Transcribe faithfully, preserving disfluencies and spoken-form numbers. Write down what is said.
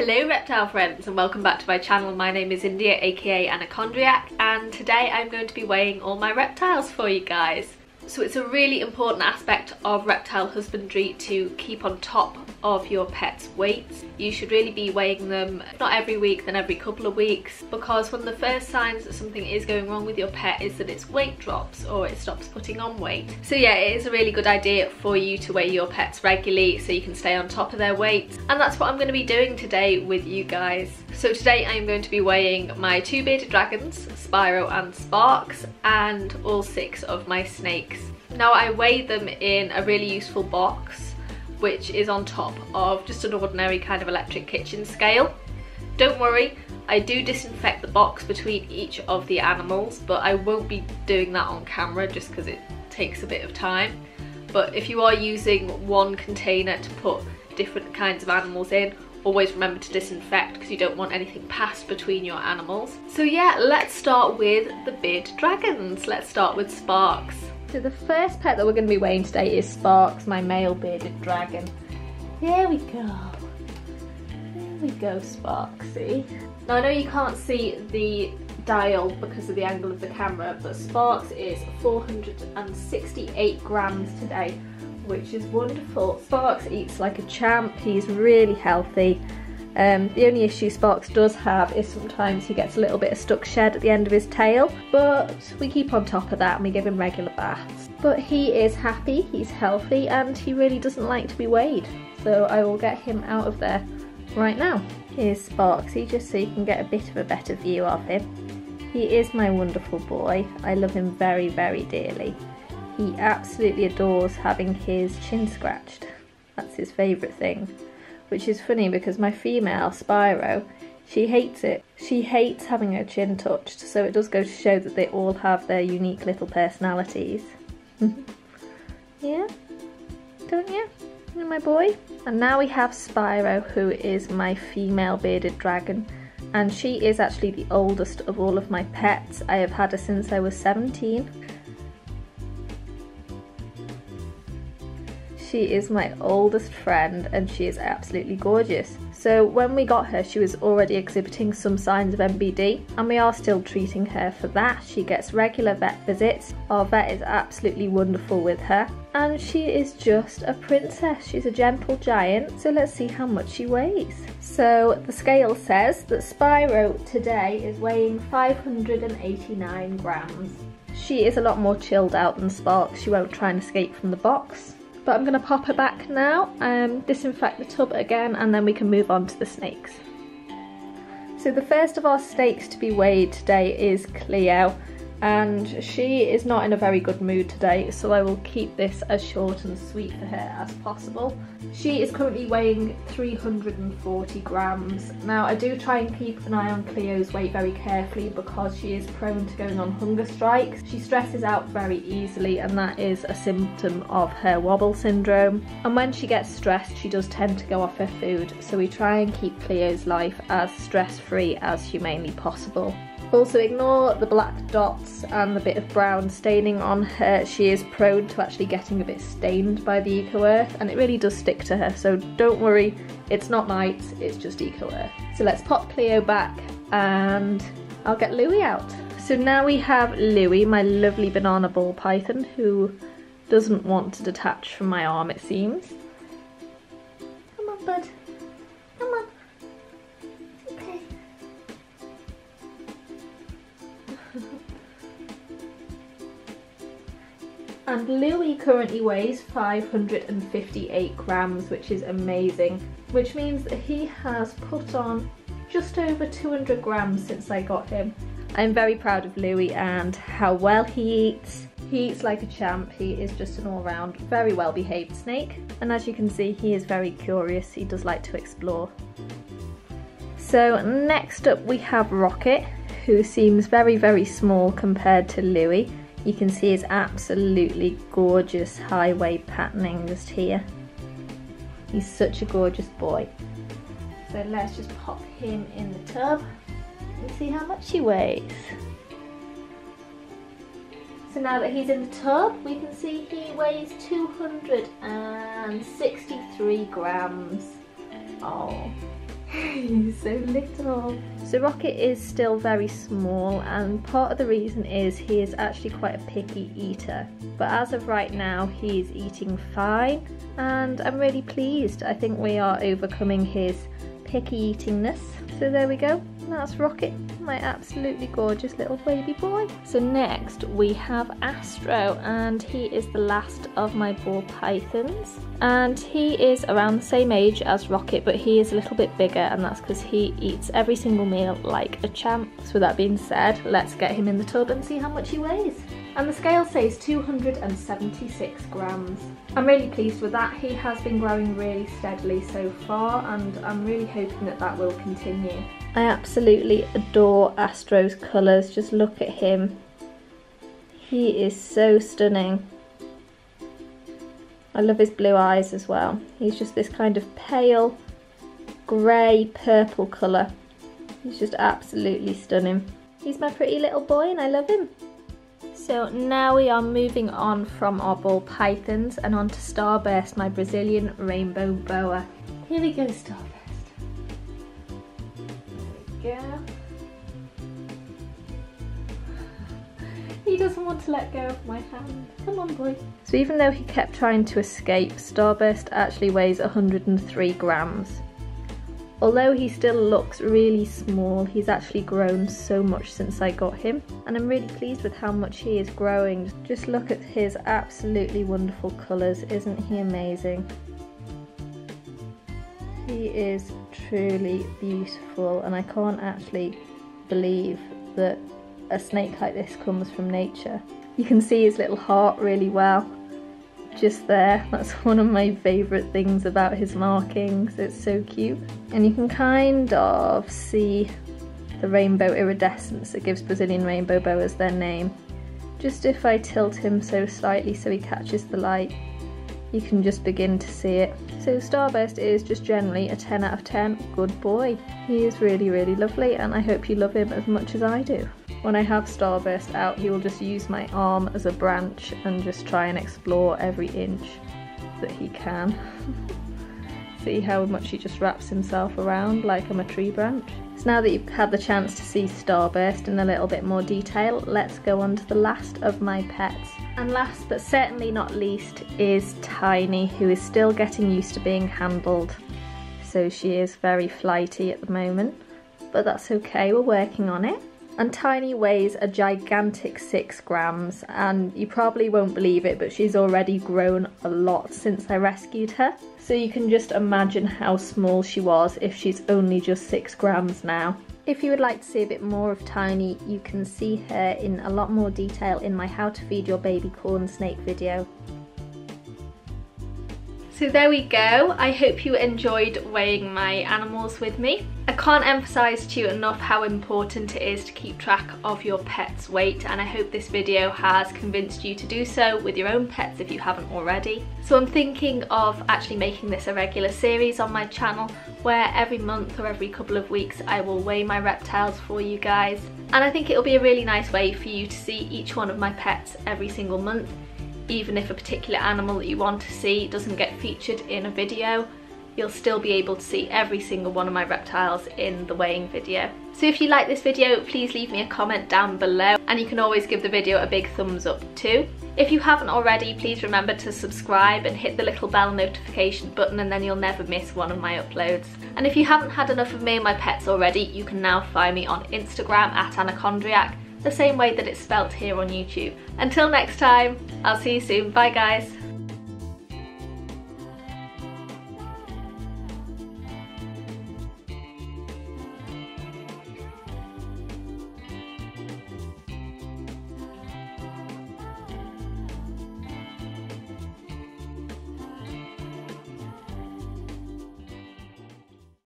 Hello reptile friends and welcome back to my channel. My name is India aka Anacondriac and today I'm going to be weighing all my reptiles for you guys. So it's a really important aspect of reptile husbandry to keep on top of your pet's weights. You should really be weighing them, not every week, then every couple of weeks, because one of the first signs that something is going wrong with your pet is that its weight drops or it stops putting on weight. So yeah, it is a really good idea for you to weigh your pets regularly so you can stay on top of their weight. And that's what I'm going to be doing today with you guys. So today I'm going to be weighing my two bearded dragons, Spyro and Sparks, and all six of my snakes. Now I weigh them in a really useful box which is on top of just an ordinary kind of electric kitchen scale. Don't worry, I do disinfect the box between each of the animals, but I won't be doing that on camera just because it takes a bit of time. But if you are using one container to put different kinds of animals in, always remember to disinfect because you don't want anything passed between your animals. So yeah, let's start with the bearded dragons. Let's start with Sparks. So the first pet that we're going to be weighing today is Sparks, my male bearded dragon. There we go. There we go, Sparksy. Now I know you can't see the dial because of the angle of the camera, but Sparks is four hundred sixty-eight grams today, which is wonderful. Sparks eats like a champ. He's really healthy. Um, the only issue Sparks does have is sometimes he gets a little bit of stuck shed at the end of his tail, but we keep on top of that and we give him regular baths. But he is happy, he's healthy, and he really doesn't like to be weighed, so I will get him out of there right now. Here's Sparksy, just so you can get a bit of a better view of him. He is my wonderful boy. I love him very, very dearly. He absolutely adores having his chin scratched. That's his favourite thing. Which is funny because my female, Spyro, she hates it. She hates having her chin touched, so it does go to show that they all have their unique little personalities. Yeah? Don't you? You're my boy? And now we have Spyro, who is my female bearded dragon, and she is actually the oldest of all of my pets. I have had her since I was seventeen. She is my oldest friend and she is absolutely gorgeous. So when we got her, she was already exhibiting some signs of M B D and we are still treating her for that. She gets regular vet visits. Our vet is absolutely wonderful with her and she is just a princess. She's a gentle giant, so let's see how much she weighs. So the scale says that Spyro today is weighing five hundred eighty-nine grams. She is a lot more chilled out than Sparks. She won't try and escape from the box. But I'm going to pop her back now, um, disinfect the tub again, and then we can move on to the snakes. So the first of our snakes to be weighed today is Cleo, and she is not in a very good mood today, so I will keep this as short and sweet for her as possible. She is currently weighing three hundred forty grams. Now I do try and keep an eye on Cleo's weight very carefully because she is prone to going on hunger strikes. She stresses out very easily and that is a symptom of her wobble syndrome, and when she gets stressed she does tend to go off her food, so we try and keep Cleo's life as stress-free as humanely possible. Also ignore the black dots and the bit of brown staining on her. She is prone to actually getting a bit stained by the eco-earth and it really does stick to her, so don't worry, it's not mites, it's just eco-earth. So let's pop Cleo back and I'll get Louie out. So now we have Louie, my lovely banana ball python, who doesn't want to detach from my arm it seems. Come on bud, come on. And Louie currently weighs five hundred fifty-eight grams, which is amazing, which means that he has put on just over two hundred grams since I got him. I'm very proud of Louie and how well he eats. He eats like a champ. He is just an all-round, very well-behaved snake. And as you can see, he is very curious. He does like to explore. So next up we have Rocket, who seems very, very small compared to Louie. You can see his absolutely gorgeous highway patterning just here. He's such a gorgeous boy. So let's just pop him in the tub and see how much he weighs. So now that he's in the tub, we can see he weighs two hundred sixty-three grams. Oh, He's so little. So Rocket is still very small, and part of the reason is he is actually quite a picky eater. But as of right now, he is eating fine, and I'm really pleased. I think we are overcoming his picky eatingness. So there we go. That's Rocket, my absolutely gorgeous little baby boy. So next we have Astro, and he is the last of my ball pythons, and he is around the same age as Rocket, but he is a little bit bigger, and that's because he eats every single meal like a champ. So with that being said, let's get him in the tub and see how much he weighs. And the scale says two hundred seventy-six grams. I'm really pleased with that. He has been growing really steadily so far, and I'm really hoping that that will continue. I absolutely adore Astro's colours. Just look at him. He is so stunning. I love his blue eyes as well. He's just this kind of pale grey purple colour. He's just absolutely stunning. He's my pretty little boy and I love him. So now we are moving on from our ball pythons and on to Starburst, my Brazilian rainbow boa. Here we go, Starburst. There we go. He doesn't want to let go of my hand. Come on, boy. So even though he kept trying to escape, Starburst actually weighs one hundred three grams. Although he still looks really small, he's actually grown so much since I got him, and I'm really pleased with how much he is growing. Just look at his absolutely wonderful colours. Isn't he amazing? He is truly beautiful, and I can't actually believe that a snake like this comes from nature. You can see his little heart really well. Just there, that's one of my favourite things about his markings. It's so cute, and you can kind of see the rainbow iridescence that gives Brazilian rainbow boas their name. Just if I tilt him so slightly so he catches the light, you can just begin to see it. So Starburst is just generally a ten out of ten good boy. He is really really lovely, and I hope you love him as much as I do. When I have Starburst out, he will just use my arm as a branch and just try and explore every inch that he can. See how much he just wraps himself around like I'm a tree branch. So now that you've had the chance to see Starburst in a little bit more detail, let's go on to the last of my pets. And last but certainly not least is Tiny, who is still getting used to being handled. So she is very flighty at the moment, but that's okay, we're working on it. And Tiny weighs a gigantic six grams, and you probably won't believe it, but she's already grown a lot since I rescued her. So you can just imagine how small she was if she's only just six grams now. If you would like to see a bit more of Tiny, you can see her in a lot more detail in my How to Feed Your Baby Corn Snake video. So there we go, I hope you enjoyed weighing my animals with me. I can't emphasise to you enough how important it is to keep track of your pet's weight, and I hope this video has convinced you to do so with your own pets if you haven't already. So I'm thinking of actually making this a regular series on my channel where every month or every couple of weeks I will weigh my reptiles for you guys, and I think it'll be a really nice way for you to see each one of my pets every single month. Even if a particular animal that you want to see doesn't get featured in a video, you'll still be able to see every single one of my reptiles in the weighing video. So if you like this video, please leave me a comment down below, and you can always give the video a big thumbs up too. If you haven't already, please remember to subscribe and hit the little bell notification button, and then you'll never miss one of my uploads. And if you haven't had enough of me and my pets already, you can now find me on Instagram at Anacondriac, the same way that it's spelt here on YouTube. Until next time, I'll see you soon. Bye guys.